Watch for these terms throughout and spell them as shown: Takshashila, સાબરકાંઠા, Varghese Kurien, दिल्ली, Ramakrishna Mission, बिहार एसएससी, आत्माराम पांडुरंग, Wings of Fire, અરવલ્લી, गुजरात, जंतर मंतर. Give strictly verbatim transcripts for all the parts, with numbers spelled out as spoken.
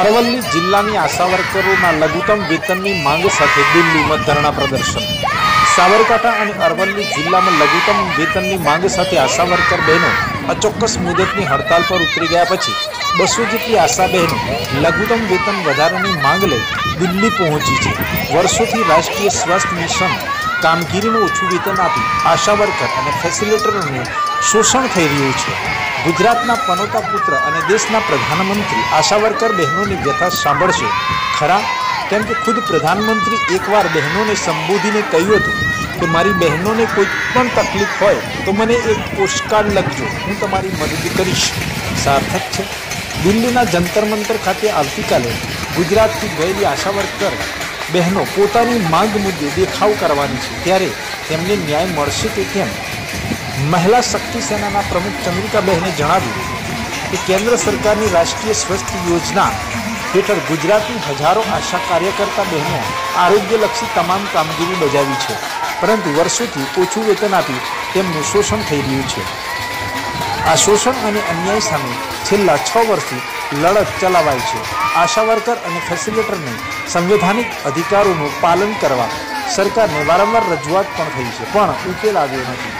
अरवल्ली जिला की आशा वर्करो लघुत्तम वेतन की मांग साथ दिल्ली में धरना प्रदर्शन। साबरकांठा और अरवल्ली जिला में लघुत्तम वेतन की मांग साथ आशा वर्कर बहनों अचोक्कस मुदत की हड़ताल पर उतरी गया। पछी बसो जेटली आशा बहनों लघुत्तम वेतन वधारानी मांग लई दिल्ली पहोंची छे। वर्षोथी राष्ट्रीय स्वास्थ्य मिशन कामगीरीनुं ओछुं वेतन आपी आशा वर्कर अने फेसिलिटेटरनुं शोषण थई रह्युं छे। गुजरातना पनोता पुत्र अने देशना प्रधानमंत्री आशा वर्कर बहनोनी व्यथा सांभळशे खरा, केम के खुद प्रधानमंत्री एकवार बहनोने संबोधीने कह्युं हतुं के मारी बहनोने कोई पण तकलीफ होय तो मने एक पोस्टकार्ड लखजो, हूँ तमारी मदद करीश। सार्थक छे। दिल्लीना जंतर मंतर खाते आवतीकाले गुजरातथी गयेली आशा वर्कर बहनों पोतानी मांग मुद्दे देखाव करवानी छे, त्यारे तेमने न्याय मळशे के केम महिला शक्ति सेना प्रमुख चंद्रिका बहने जणाव्युं कि केन्द्र सरकार की राष्ट्रीय स्वास्थ्य योजना हेठळ गुजरात की हजारों आशा कार्यकर्ता बहनों आरोग्यलक्षी तमाम कामगीरी बजावी है, परंतु वर्षों थी ओछू वेतन आपी तेमनुं शोषण थई रह्युं छे। आ शोषण और अन्याय सामे छेल्ला छ वर्षथी लड़त चलावाई है। आशा वर्कर और फेसिलिटेटरने संवैधानिक अधिकारोनुं पालन करवा सरकार ने वारंवार रजूआत पण थई छे, पण उकेल आव्यो नथी।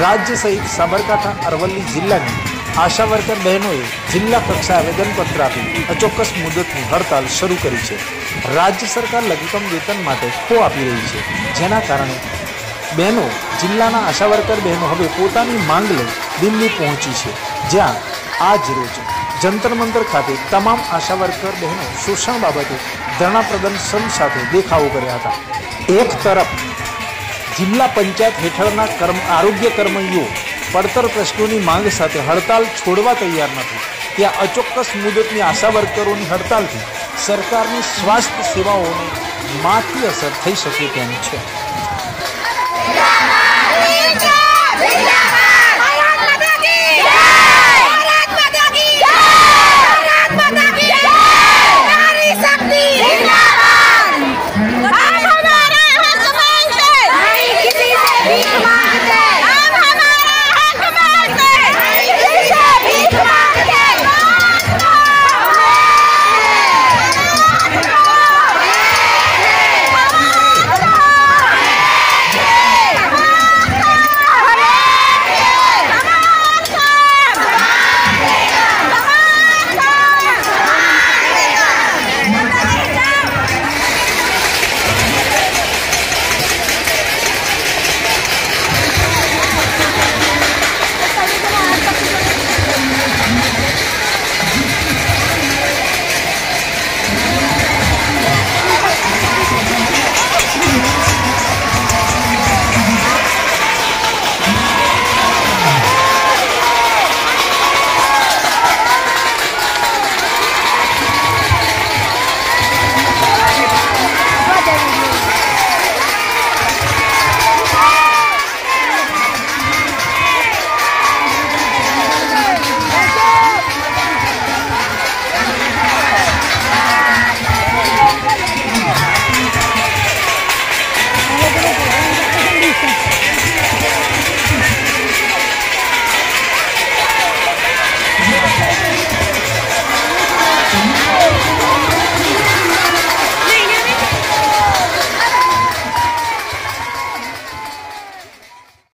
राज्य सहित साबरकांठा अरवल्ली जिला में आशा वर्कर बहनों जिला कक्षा आवेदनपत्र आपी अचोक्कस मुदतनी हड़ताल शुरू करी है। राज्य सरकार लघुत्तम वेतन माटे खो आपी रही है, जेना कारणे बहनों जिल्लाना आशा वर्कर बहनों हवे पोतानी मांग लई दिल्ली पहोंची है, ज्यां आज रोज जंतर मंतर खाते तमाम आशा वर्कर बहनों शोषण बाबते धरना प्रदर्शन साथे देखावो कर्या हता। एक तरफ जिला पंचायत हेठळना कर्म आरोग्य कर्मचारीओ પડતર પ્રશ્નોની માંગ સાથે હડતાલ છોડવા તૈયાર નથી, ત્યાં અચોક્કસ મુદતની આશા વર્કરોની હડતાલથી સરકારની સ્વાસ્થ્ય સેવાઓને માઠી અસર થઈ શકે તેમ છે।